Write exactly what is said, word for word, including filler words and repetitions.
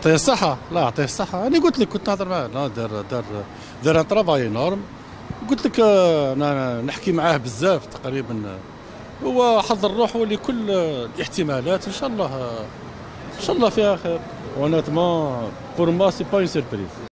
يعطيه الصحة، الله يعطيه الصحة. أنا قلت لك كنت نهضر معاه، لا دار دار دار ان ترافاي انورم. قلت لك أنا نحكي معاه بزاف تقريبا، هو حضر روحه لكل الاحتمالات. إن شاء الله إن شاء الله فيها خير. هونيتمون بور موا سي با اون سيربريز.